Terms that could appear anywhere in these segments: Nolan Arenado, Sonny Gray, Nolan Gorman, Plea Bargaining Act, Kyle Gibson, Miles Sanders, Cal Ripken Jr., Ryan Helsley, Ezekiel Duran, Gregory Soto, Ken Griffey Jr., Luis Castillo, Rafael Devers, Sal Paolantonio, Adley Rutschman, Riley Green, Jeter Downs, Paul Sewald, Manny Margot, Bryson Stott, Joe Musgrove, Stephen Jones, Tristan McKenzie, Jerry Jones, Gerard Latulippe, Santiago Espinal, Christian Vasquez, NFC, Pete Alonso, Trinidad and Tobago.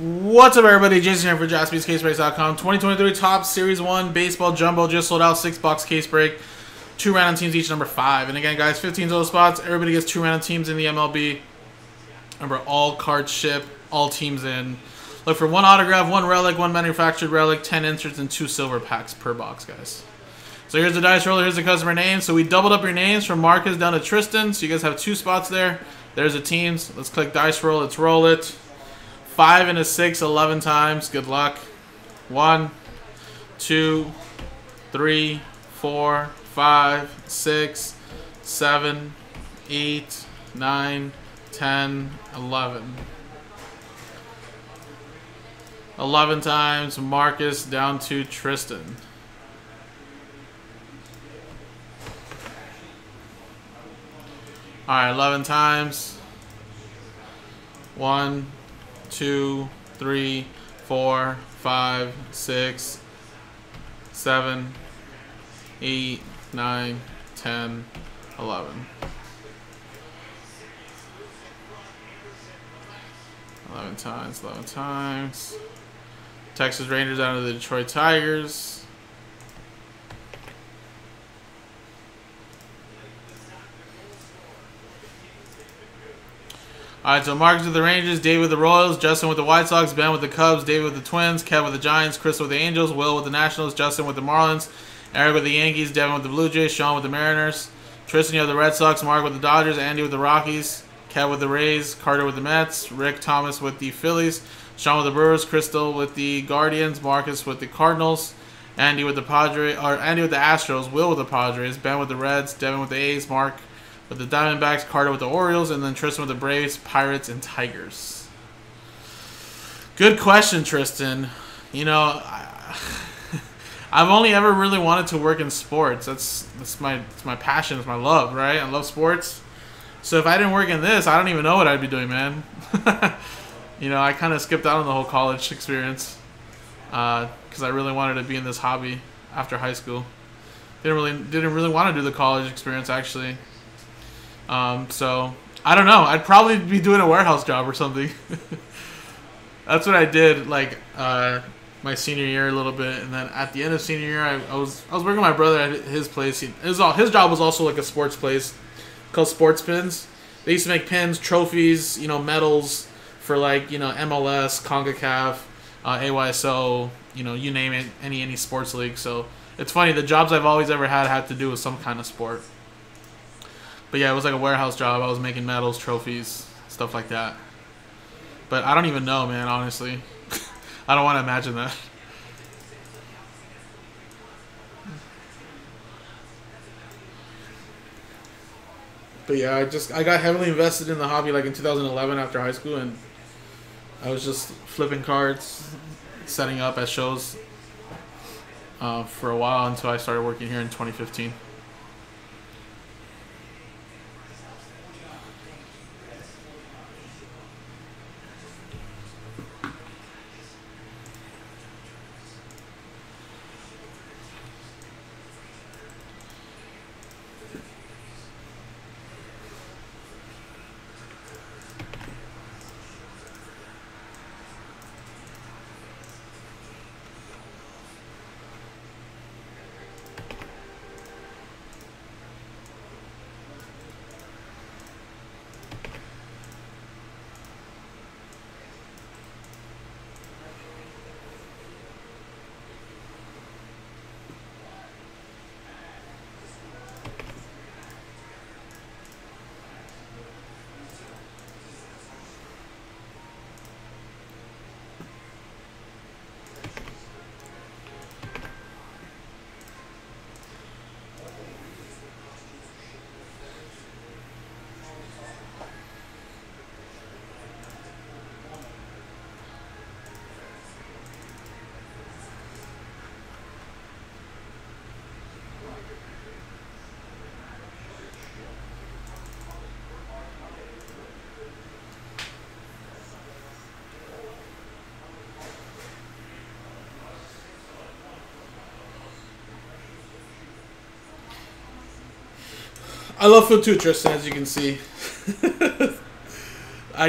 What's up, everybody? Jason here for JaspysCaseBreaks.com. 2023 Top Series 1 Baseball Jumbo just sold out. 6-box case break. 2 random teams each, number 5. And again, guys, 15 total spots. Everybody gets 2 random teams in the MLB. Remember, all cards ship, all teams in. Look for 1 autograph, 1 relic, 1 manufactured relic, 10 inserts, and 2 silver packs per box, guys. So here's the dice roller. Here's the customer name. So we doubled up your names from Marcus down to Tristan. So you guys have 2 spots there. There's the teams. Let's click dice roll. Let's roll it. 5 and a 6, 11 times. Good luck. 1, 2, 3, 4, 5, 6, 7, 8, 9, 10, 11. 11 times. Marcus down to Tristan. All right, 11 times. 1, 2, 3, 4, 5, 6, 7, 8, 9, 10, 11. 11 times, 11 times. Texas Rangers down to the Detroit Tigers. All right, so Marcus with the Rangers, Dave with the Royals, Justin with the White Sox, Ben with the Cubs, David with the Twins, Kev with the Giants, Chris with the Angels, Will with the Nationals, Justin with the Marlins, Eric with the Yankees, Devin with the Blue Jays, Sean with the Mariners, Tristan, you have the Red Sox, Mark with the Dodgers, Andy with the Rockies, Kev with the Rays, Carter with the Mets, Rick Thomas with the Phillies, Sean with the Brewers, Crystal with the Guardians, Marcus with the Cardinals, Andy with the Padres, or Andy with the Astros, Will with the Padres, Ben with the Reds, Devin with the A's, Mark with the Diamondbacks, Carter with the Orioles, and then Tristan with the Braves, Pirates, and Tigers. Good question, Tristan. You know, I've only ever really wanted to work in sports. That's my passion. It's my love, right? I love sports. So if I didn't work in this, I don't even know what I'd be doing, man. You know, I kind of skipped out on the whole college experience because I really wanted to be in this hobby after high school. Didn't really want to do the college experience, actually. So I don't know. I'd probably be doing a warehouse job or something. That's what I did, like my senior year a little bit, and then at the end of senior year, I was working with my brother at his place. His job was also like a sports place called Sports Pins. They used to make pins, trophies, you know, medals for like, you know, MLS, CONCACAF, AYSO, you know, you name it, any sports league. So it's funny, the jobs I've always ever had to do with some kind of sport. But yeah, it was like a warehouse job. I was making medals, trophies, stuff like that. But I don't even know, man, honestly. I don't want to imagine that. But yeah, I got heavily invested in the hobby like in 2011 after high school, and I was just flipping cards, setting up at shows for a while until I started working here in 2015. I love food too, Tristan, as you can see. I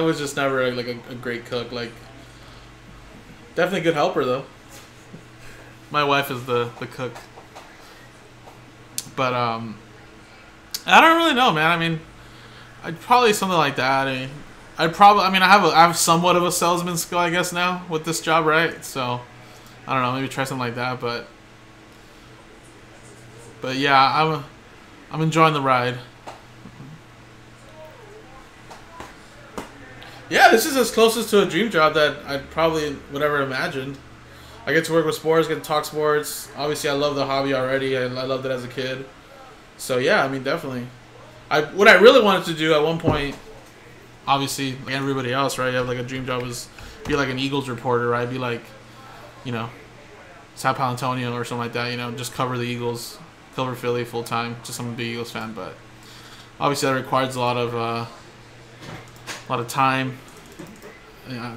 was just never like a great cook. Like, definitely a good helper though. My wife is the cook. But I don't really know, man. I mean, I'd probably something like that. I have somewhat of a salesman skill, I guess, now with this job, right? So I don't know, maybe try something like that, but yeah, I'm enjoying the ride. Yeah, this is as closest to a dream job that I probably would ever imagined. I get to work with sports, get to talk sports. Obviously, I love the hobby already, and I loved it as a kid. So yeah, I mean, definitely. What I really wanted to do at one point, obviously, like everybody else, right? You have like a dream job was be like an Eagles reporter, right? Be like, you know, Sal Paolantonio or something like that. You know, just cover the Eagles, cover Philly full time. Just I'm a big Eagles fan, but obviously that requires a lot of time, you know,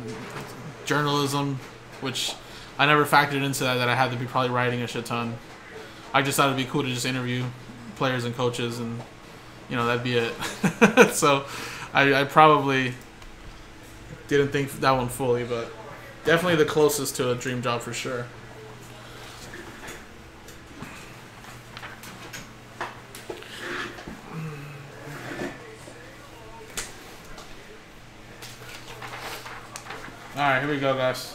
journalism, which I never factored into that I had to be probably writing a shit ton. I just thought it'd be cool to just interview players and coaches, and you know, that'd be it. So I probably didn't think that one fully, but definitely the closest to a dream job for sure. All right, here we go, guys.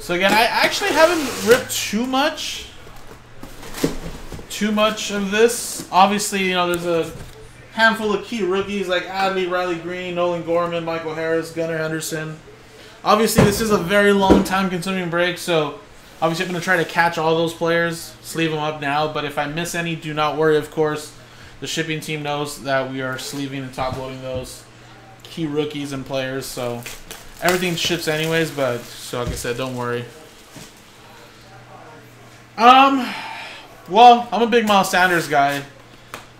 So again, I actually haven't ripped too much of this. Obviously, you know, there's a handful of key rookies like Adley, Riley Green, Nolan Gorman, Michael Harris, Gunnar Henderson. Obviously, this is a very long time-consuming break, so obviously I'm going to try to catch all those players, sleeve them up now. But if I miss any, do not worry, of course. The shipping team knows that we are sleeving and top-loading those key rookies and players, so everything ships anyways, but so like I said, don't worry. Well, I'm a big Miles Sanders guy,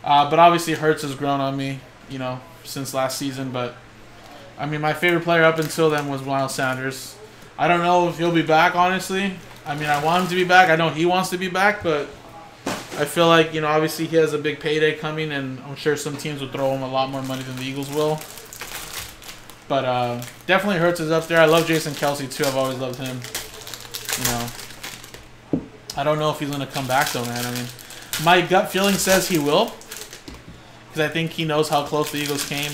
but obviously Hurts has grown on me, you know, since last season. But I mean, my favorite player up until then was Miles Sanders. I don't know if he'll be back, honestly. I mean, I want him to be back. I know he wants to be back, but I feel like, you know, obviously he has a big payday coming, and I'm sure some teams will throw him a lot more money than the Eagles will. But definitely Hurts is up there. I love Jason Kelsey, too. I've always loved him. You know, I don't know if he's going to come back, though, man. I mean, my gut feeling says he will, because I think he knows how close the Eagles came,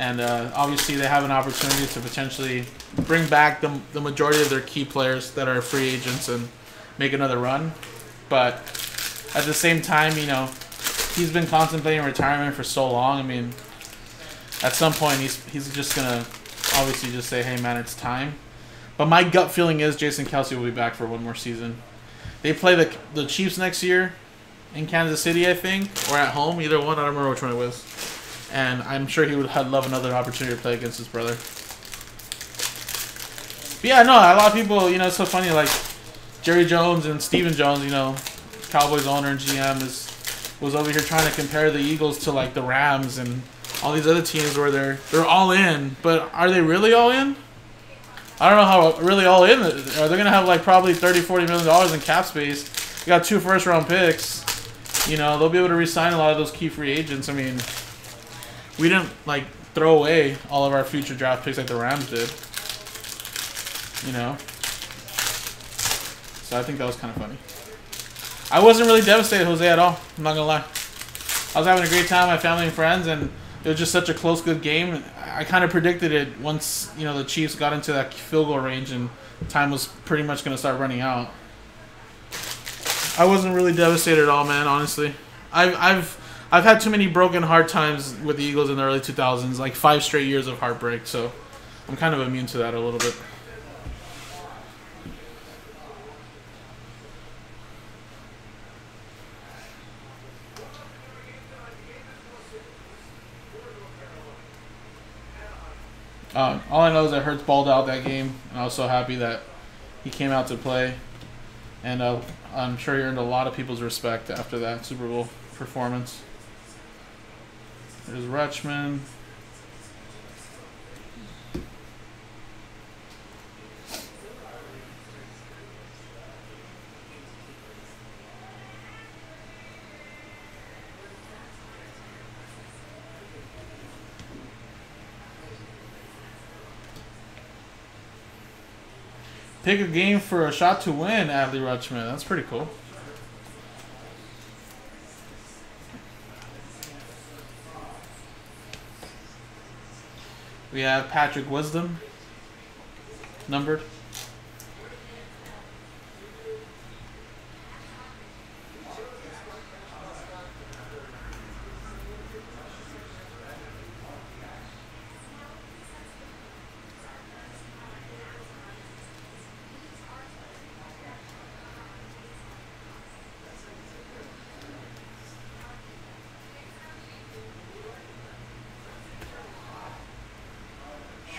and obviously they have an opportunity to potentially bring back the majority of their key players that are free agents and make another run. But at the same time, you know, he's been contemplating retirement for so long. I mean, at some point, he's just going to obviously just say, hey, man, it's time. But my gut feeling is Jason Kelsey will be back for one more season. They play the Chiefs next year in Kansas City, I think, or at home, either one. I don't remember which one it was. And I'm sure he would love another opportunity to play against his brother. But yeah, no, a lot of people, you know, it's so funny, like Jerry Jones and Stephen Jones, you know, Cowboys owner and GM, was over here trying to compare the Eagles to, like, the Rams and all these other teams where they're all in, but are they really all in? I don't know how really all in. They're going to have like probably $30–40 million in cap space. They got 2 first-round picks. You know, they'll be able to re-sign a lot of those key free agents. I mean, we didn't like throw away all of our future draft picks like the Rams did. You know? So I think that was kind of funny. I wasn't really devastated, Jose, at all. I'm not going to lie. I was having a great time with my family and friends, and it was just such a close, good game. I kind of predicted it once, you know, the Chiefs got into that field goal range and time was pretty much going to start running out. I wasn't really devastated at all, man, honestly. I've had too many broken, hard times with the Eagles in the early 2000s, like 5 straight years of heartbreak, so I'm kind of immune to that a little bit. All I know is that Hurts balled out that game, and I was so happy that he came out to play. And I'm sure you earned a lot of people's respect after that Super Bowl performance. There's Rutschman. Pick a game for a shot to win, Adley Rutschman. That's pretty cool. We have Patrick Wisdom, numbered.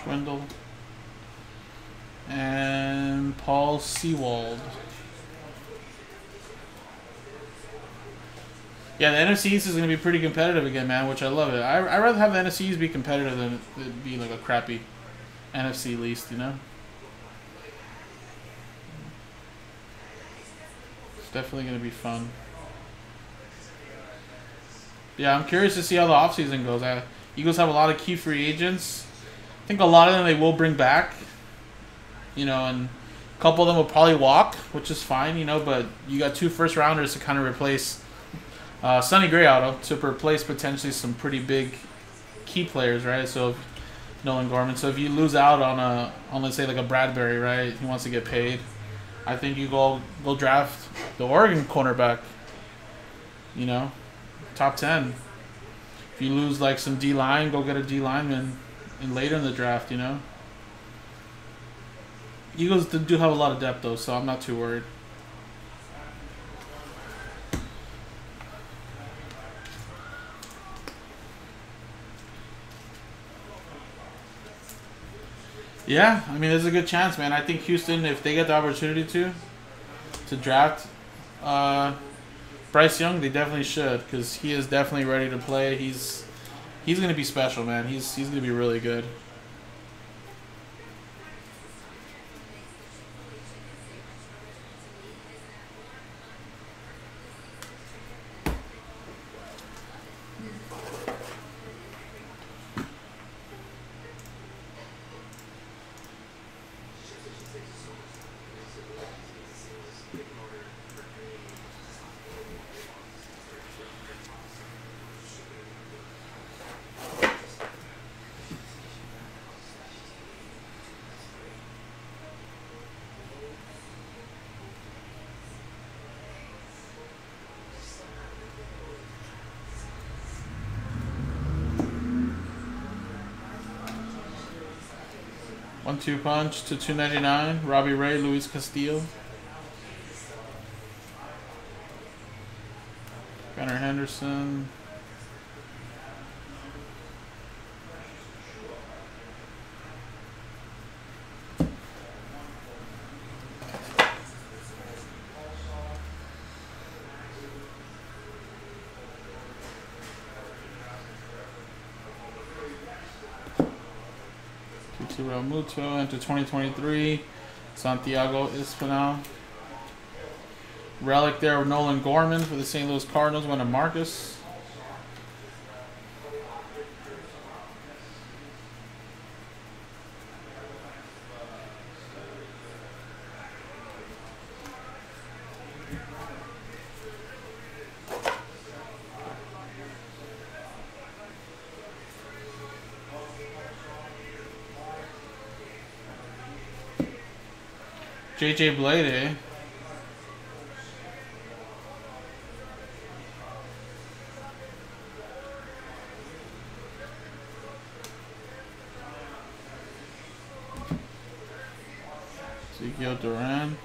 Wendell and Paul Sewald. Yeah, the NFC East is going to be pretty competitive again, man, which I love it. I'd rather have the NFC East be competitive than it be like a crappy NFC least, you know? It's definitely going to be fun. Yeah, I'm curious to see how the offseason goes. Eagles have a lot of key free agents. I think a lot of them they will bring back, you know, and a couple of them will probably walk, which is fine, you know, but you got two first-rounders to kind of replace Sonny Gray auto to replace potentially some pretty big key players, right? So Nolan Gorman. So if you lose out on, let's say, like a Bradbury, right, he wants to get paid, I think you go draft the Oregon cornerback, you know, top 10. If you lose, like, some D-line, go get a D-lineman. And later in the draft, you know. Eagles do have a lot of depth, though, so I'm not too worried. Yeah, I mean, there's a good chance, man. I think Houston, if they get the opportunity to draft Bryce Young, they definitely should, because he is definitely ready to play. He's going to be special, man. He's going to be really good. Two punch to 299. Robbie Ray, Luis Castillo, Gunnar Henderson, Muto, and to 2023, Santiago Espinal. Relic there of Nolan Gorman for the St. Louis Cardinals, one of Marcus. J.J. Bleday. Ezekiel Duran.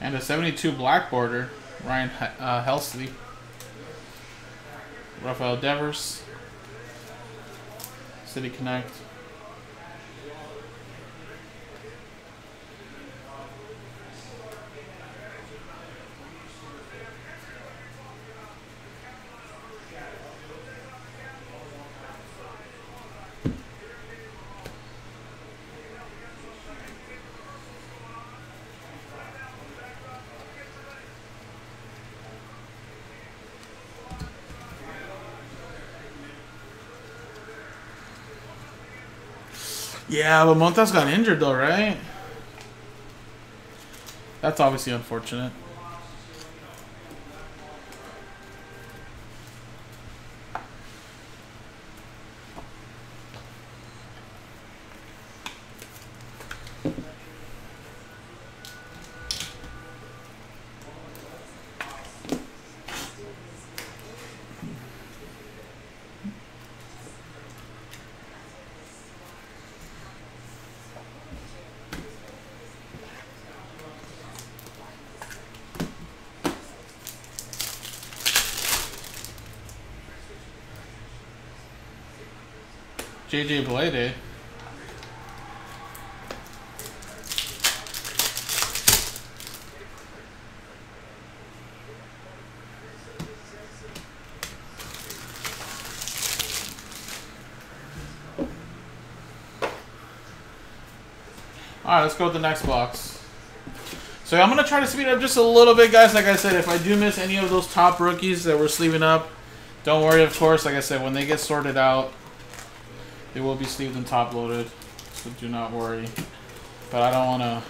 And a 72 black border, Ryan Helsley. Rafael Devers. City Connect. Yeah, but Montas got injured though, right? That's obviously unfortunate. J.J. Bleday. Alright, let's go with the next box. So I'm going to try to speed up just a little bit, guys. Like I said, if I do miss any of those top rookies that we're sleeving up, don't worry, of course. Like I said, when they get sorted out, they will be sleeved and top loaded, so do not worry. But I don't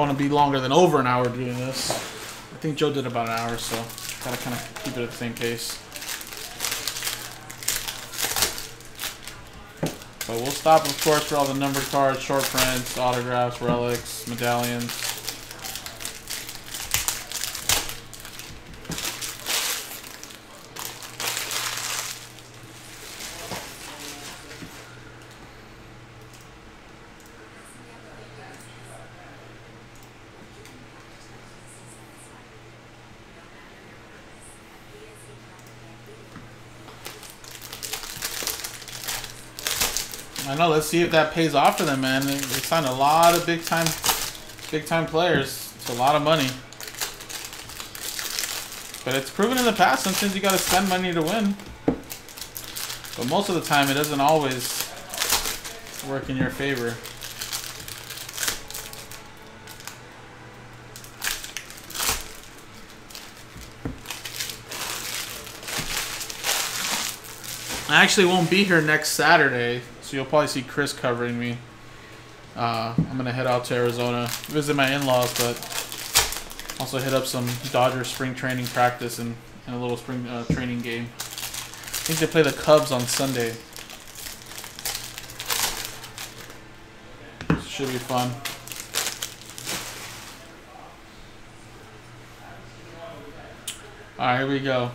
wanna be longer than over an hour doing this. I think Joe did about an hour, so gotta kinda keep it at the same pace. But we'll stop, of course, for all the numbered cards, short prints, autographs, relics, medallions. I know, let's see if that pays off for them, man. They signed a lot of big time players. It's a lot of money. But it's proven in the past, sometimes you gotta spend money to win. But most of the time it doesn't always work in your favor. I actually won't be here next Saturday, so you'll probably see Chris covering me. I'm going to head out to Arizona, visit my in-laws, but also hit up some Dodgers spring training practice and a little spring training game. I think they play the Cubs on Sunday. Should be fun. All right, here we go.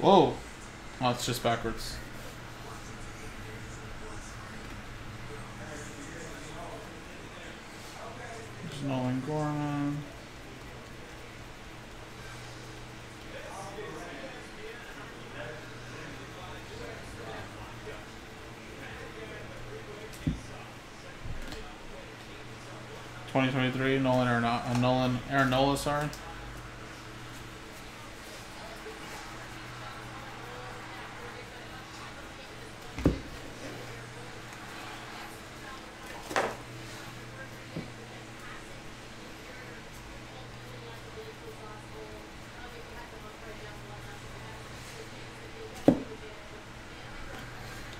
Whoa. Oh, it's just backwards. There's Nolan Gorman. '23 Nolan or not Aaron Nola, sorry.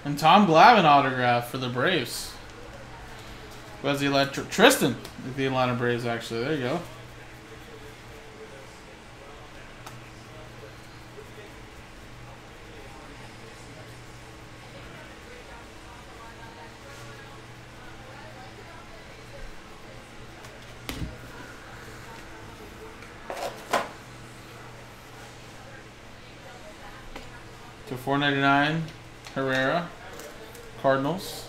And Tom Glavine autograph for the Braves. Was the electric Tristan? The Atlanta Braves, actually. There you go. /499, Herrera, Cardinals.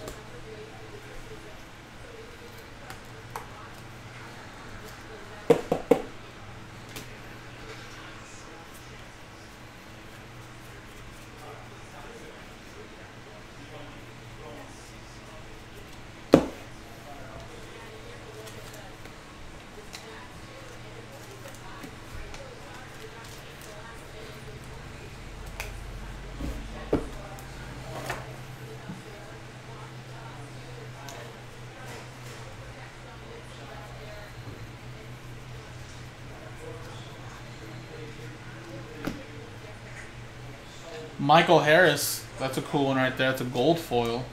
Michael Harris, that's a cool one right there. That's a gold foil.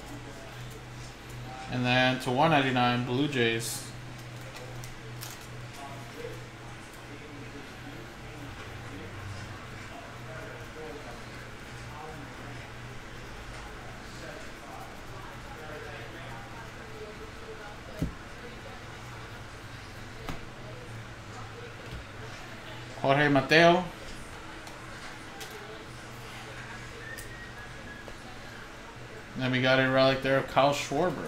And then /199, Blue Jays. Jorge Mateo. And we got a relic there of Kyle Schwarber.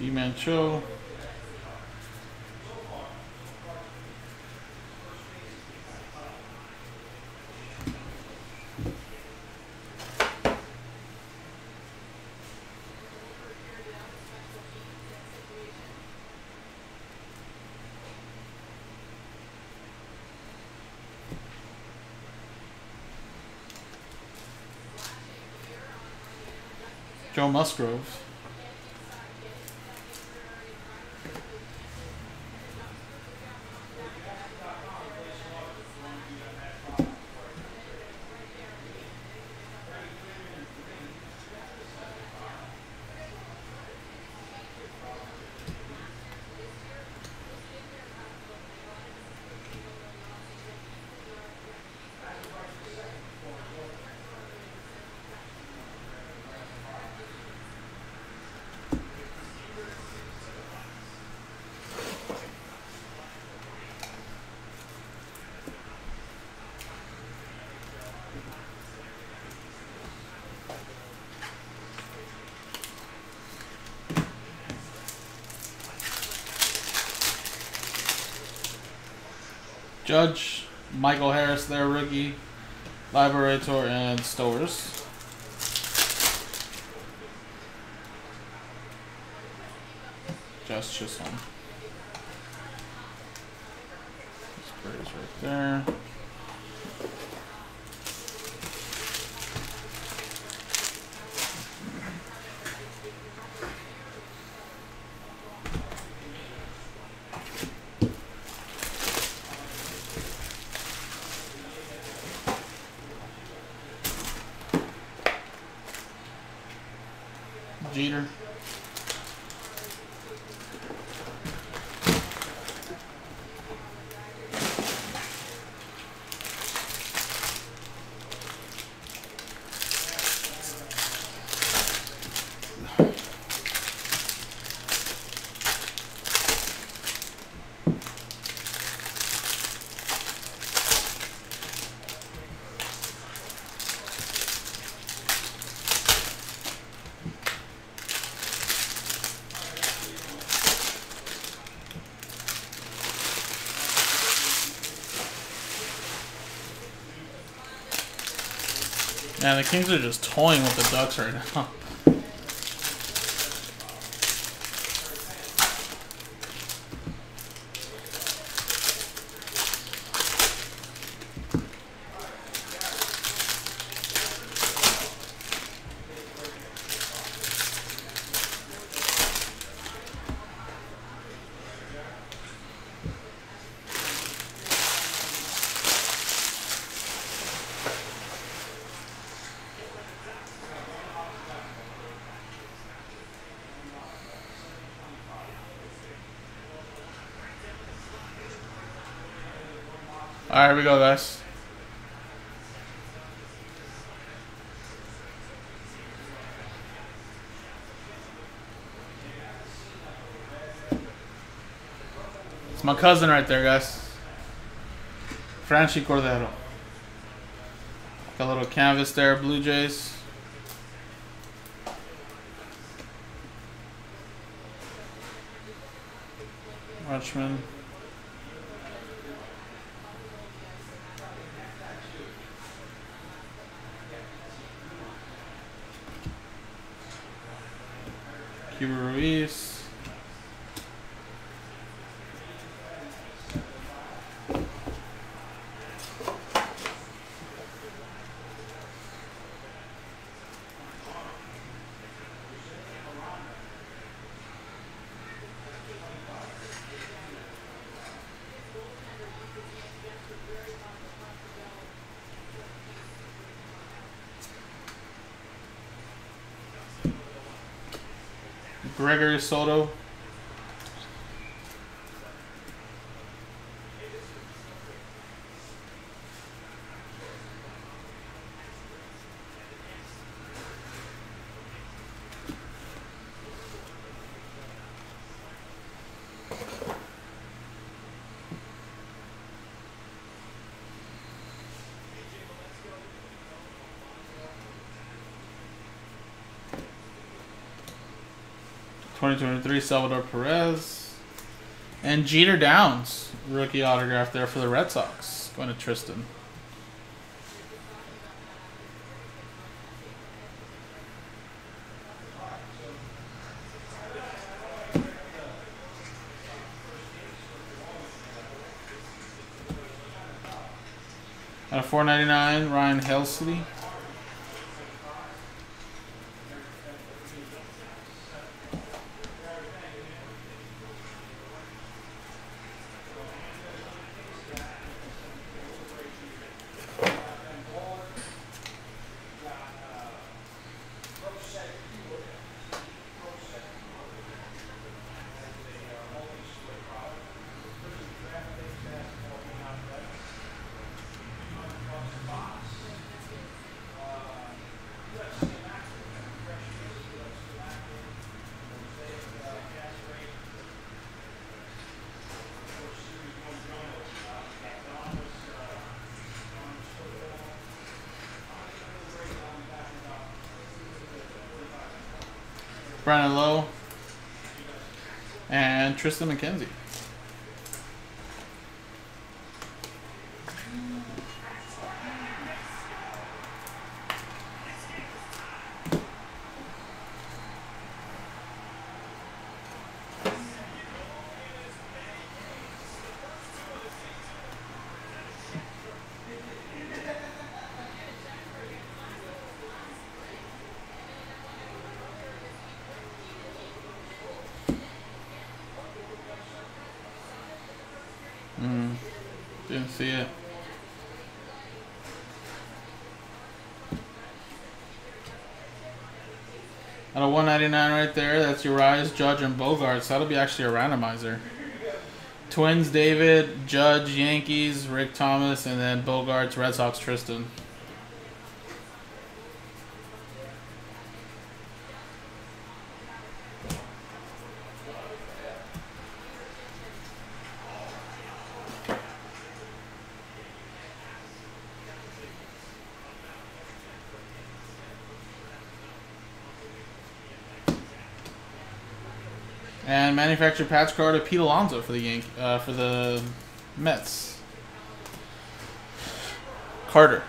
Dimancho. Joe Musgrove. Judge, Michael Harris there, rookie, Liberator, and Stowers. Just Chisholm. Sprays right there. Jeter. Man, the Kings are just toying with the Ducks right now. All right, here we go, guys. It's my cousin right there, guys. Franchi Cordero. Got a little canvas there, Blue Jays. Rutschman. Cuba Ruiz. Gregory Soto. Salvador Perez and Jeter Downs rookie autograph there for the Red Sox, going to Tristan. At a $4.99 Ryan Helsley. Brandon Lowe and Tristan McKenzie. Didn't see it. At a $1.99 right there, that's Urias, Judge, and Bogaerts. So that'll be actually a randomizer. Twins, David, Judge, Yankees, Rick Thomas, and then Bogaerts, Red Sox, Tristan. And manufactured patch card of Pete Alonso for the Mets. Carter.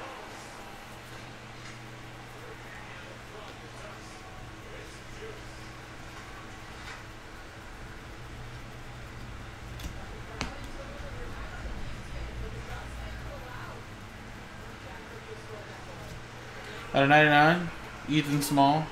At a $99, Ethan Small.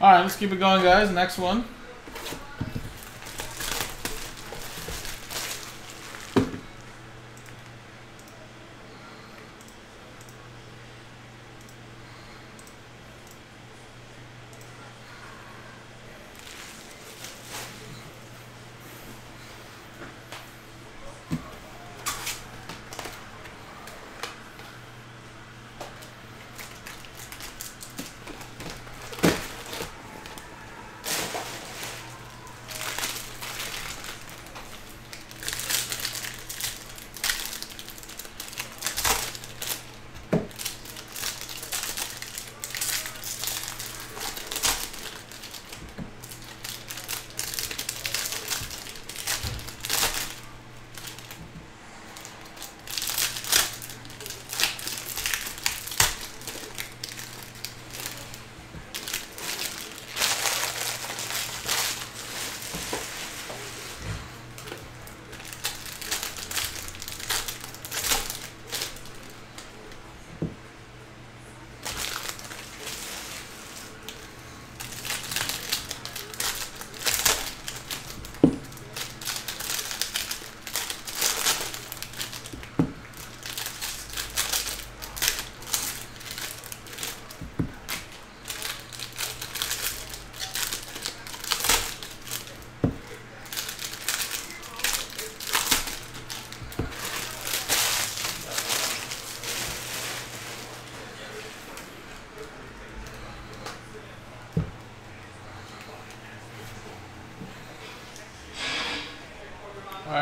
Alright, let's keep it going, guys. Next one.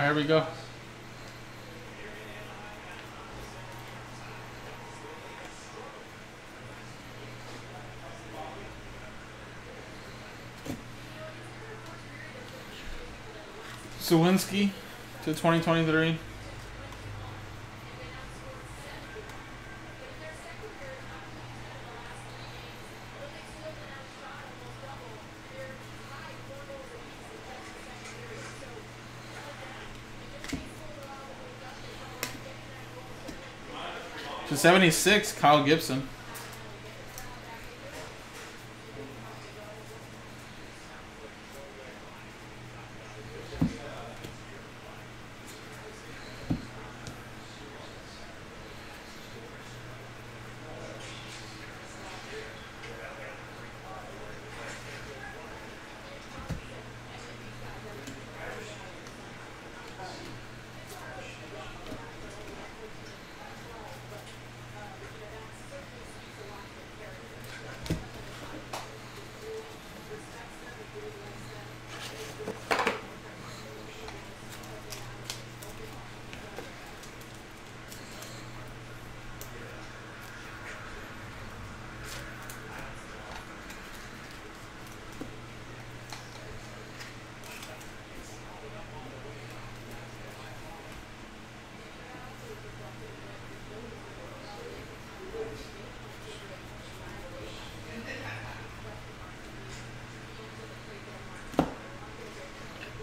Here we go. Suwinski to 2023. To 76, Kyle Gibson.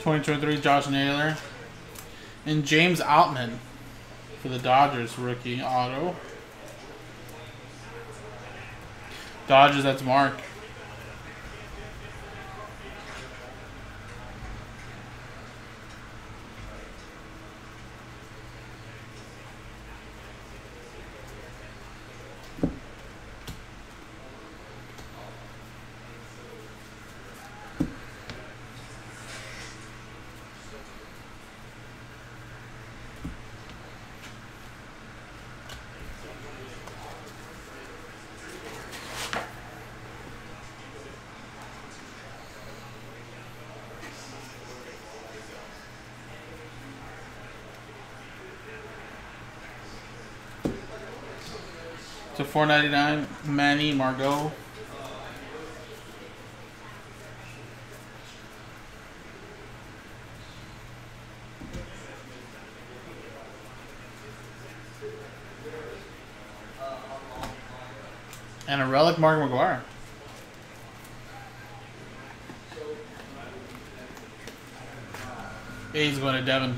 .23 Josh Naylor and James Outman for the Dodgers rookie auto. Dodgers, that's Mark. To 499, Manny Margot. And a relic, Mark McGwire. He's going to Devin.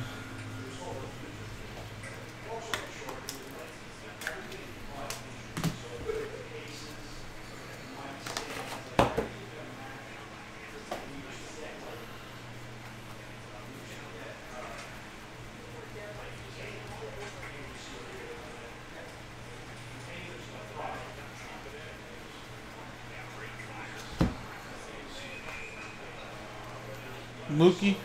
Mookie.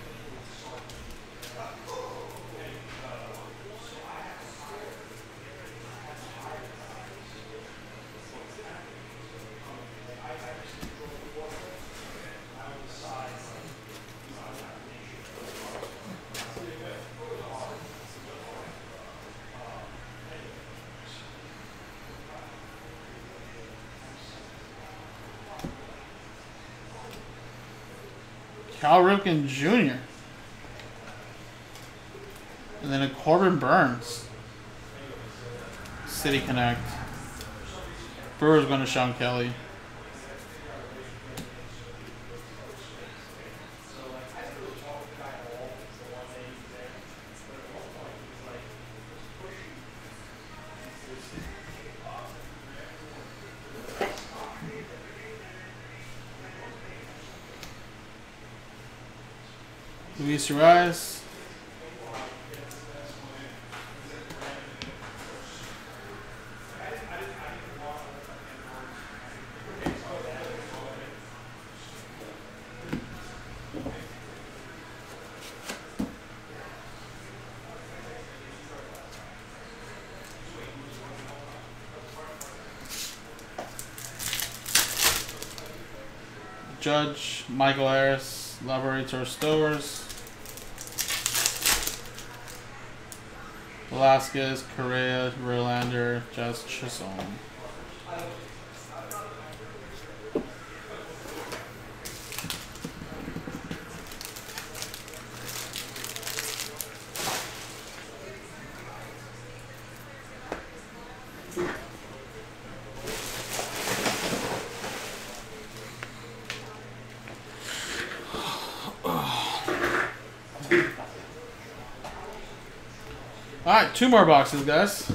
Cal Ripken Jr. And then a Corbin Burns. City Connect. Brewers going to Sean Kelly. Luis Urias, Judge, Michael Harris, Laboratory Stowers. Velasquez, Correa, Verlander, Jazz Chisholm. Alright, two more boxes, guys.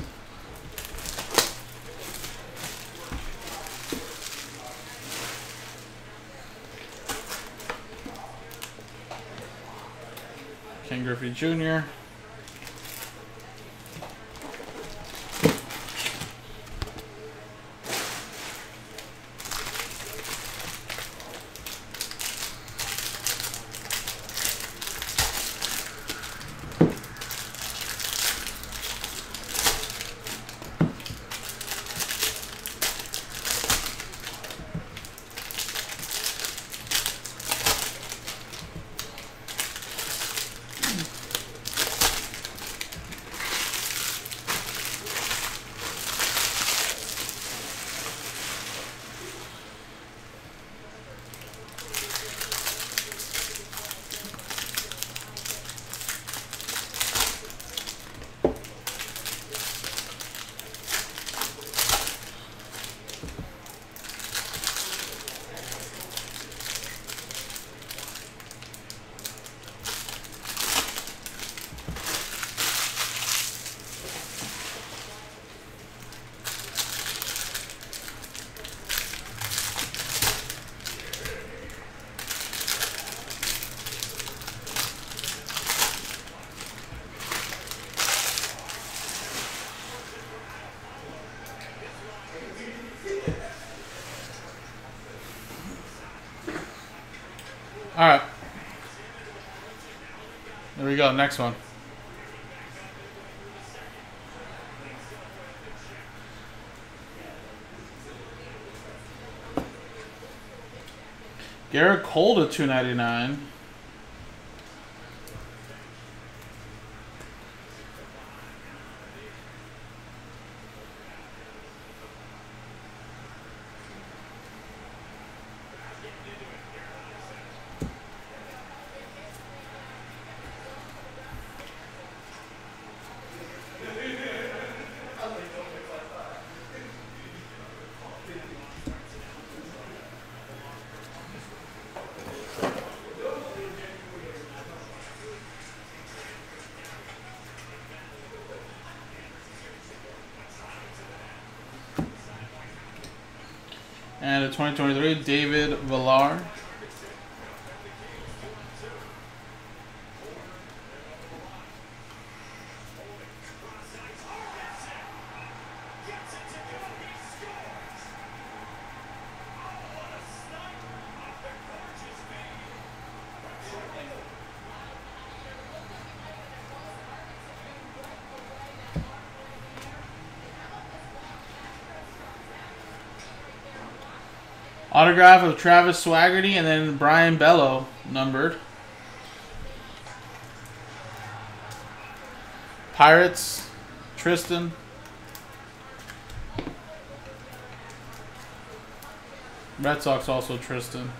Ken Griffey Jr. All right, there we go, next one. Garrett Cole to 299. And a 2023 David Villar. Autograph of Travis Swaggerty and then Brian Bello, numbered. Pirates, Tristan. Red Sox also Tristan.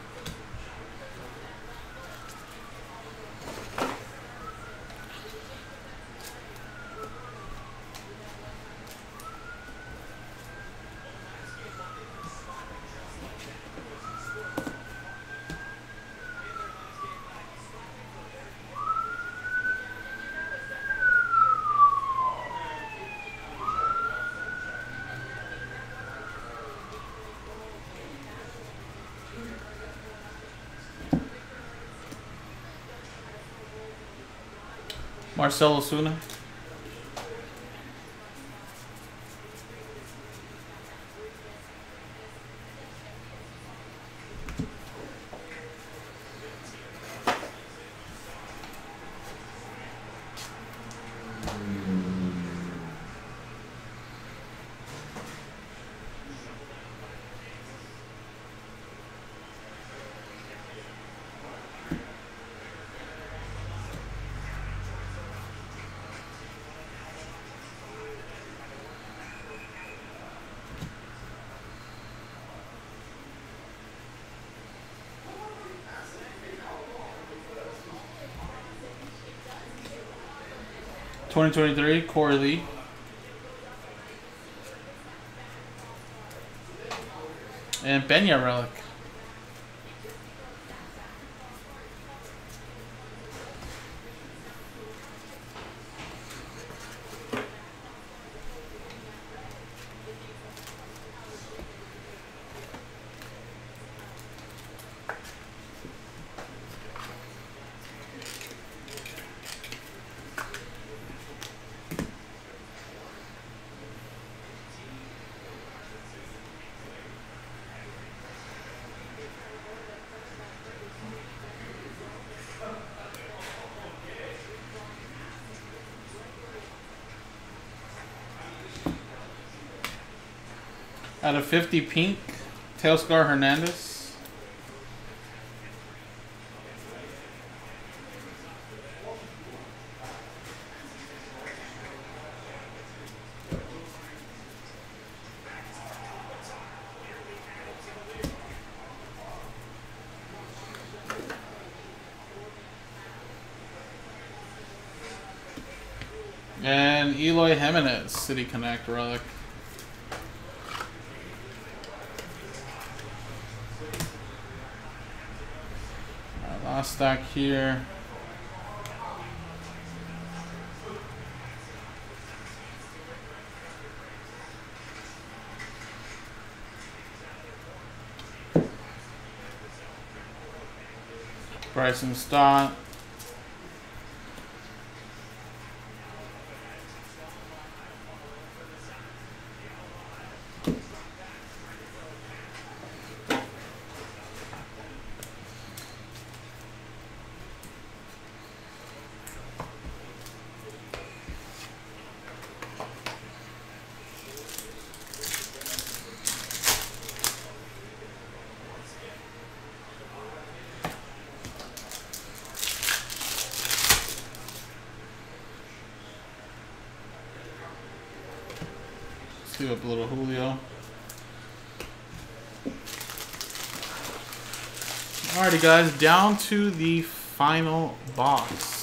Marcell Ozuna. '23 Corey Lee. And Benya Relic. Out of 50 pink, Teoscar Hernandez. And Eloy Jimenez, City Connect relic. Stock here. Bryson Stott. Let's do up a little Julio. Alrighty guys, down to the final box.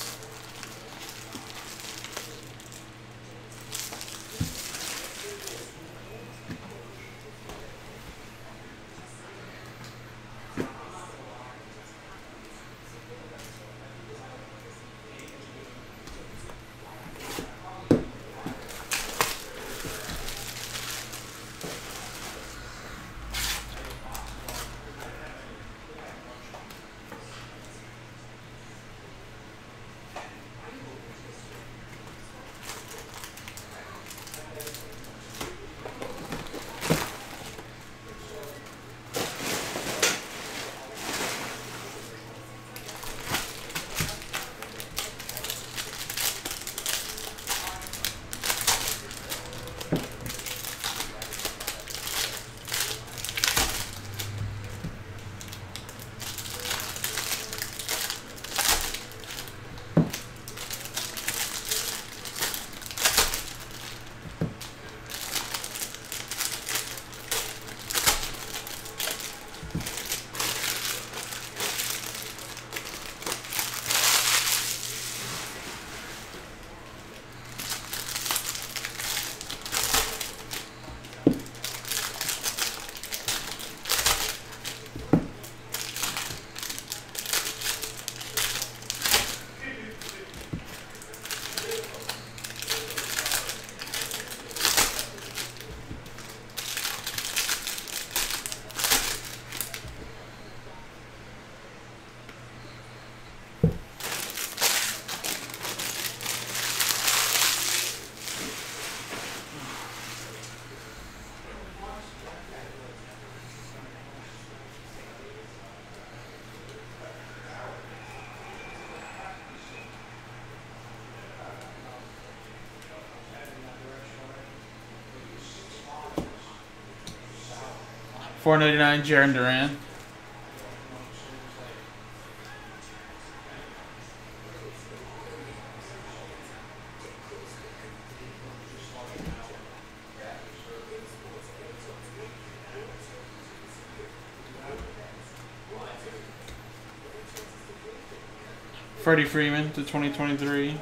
$4.99 Jeter Downs. Freddie Freeman to 2023.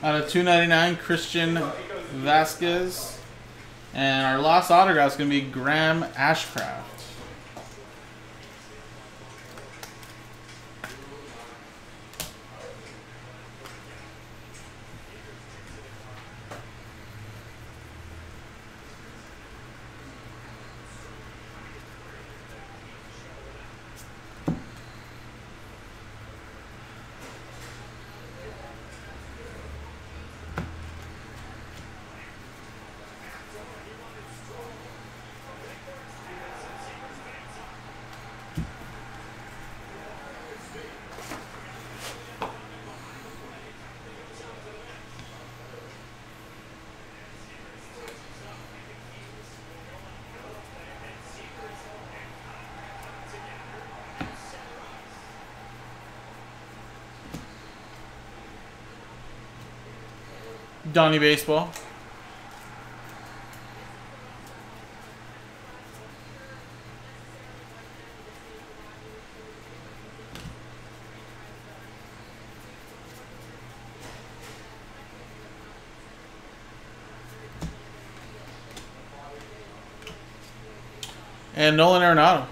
Out of $2.99, Christian Vasquez. And our lost autograph is going to be Graham Ashcraft. Donnie Baseball. And Nolan Arenado.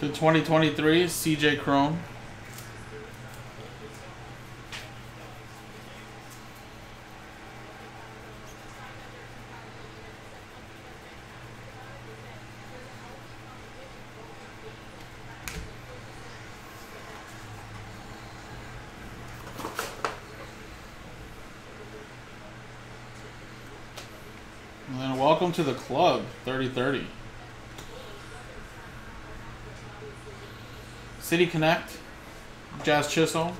To 2023, CJ Chrome. And then welcome to the club, 3030. City Connect, Jazz Chisel,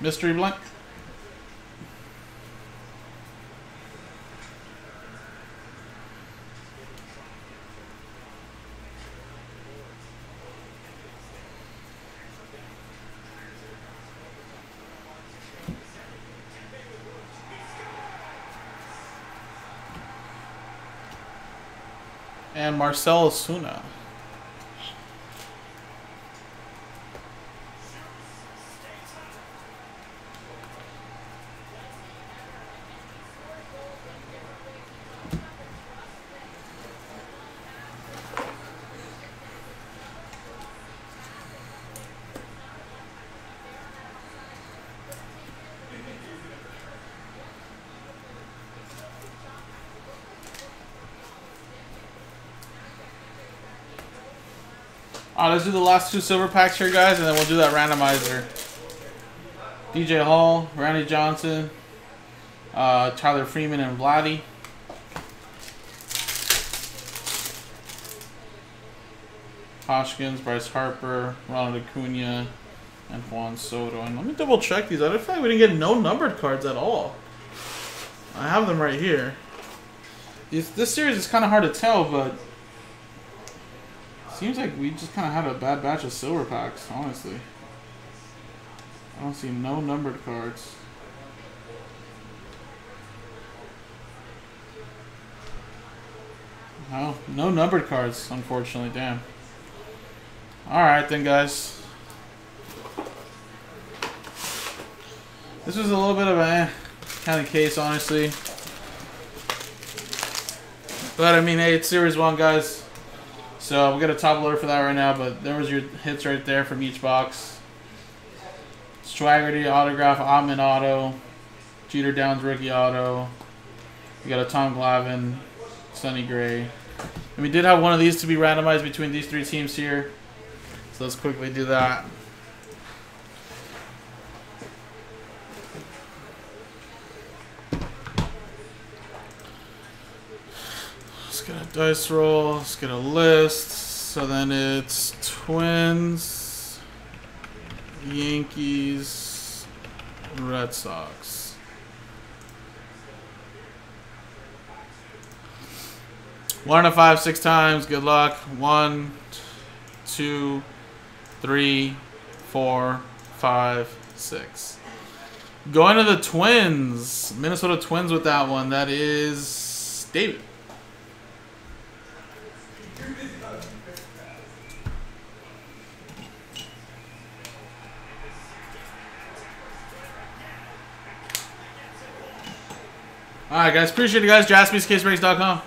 Mystery Blank, and Marcell Ozuna. Alright, let's do the last two silver packs here, guys, and then we'll do that randomizer. DJ Hall, Randy Johnson, Tyler Freeman, and Vladdy. Hoskins, Bryce Harper, Ronald Acuna, and Juan Soto. And let me double check these. I feel like we didn't get no numbered cards at all. I have them right here. This series is kind of hard to tell, but it seems like we just kind of had a bad batch of silver packs, honestly. I don't see no numbered cards. No, no numbered cards, unfortunately. Damn. Alright then, guys. This was a little bit of a kind of case, honestly. But, I mean, hey, it's Series 1, guys. So, we'll get a top loader for that right now. But there was your hits right there from each box. Swaggerty, Autograph, Ottman Auto. Jeter Downs, Rookie Auto. We got a Tom Glavine. Sonny Gray. And we did have one of these to be randomized between these three teams here. So let's quickly do that. Let's get a dice roll. Let's get a list. So then it's Twins, Yankees, Red Sox. One to five, six times. Good luck. 1, 2, 3, 4, 5, 6. Going to the Twins. Minnesota Twins with that one. That is David. All right, guys. Appreciate you guys. JaspysCaseBreaks.com.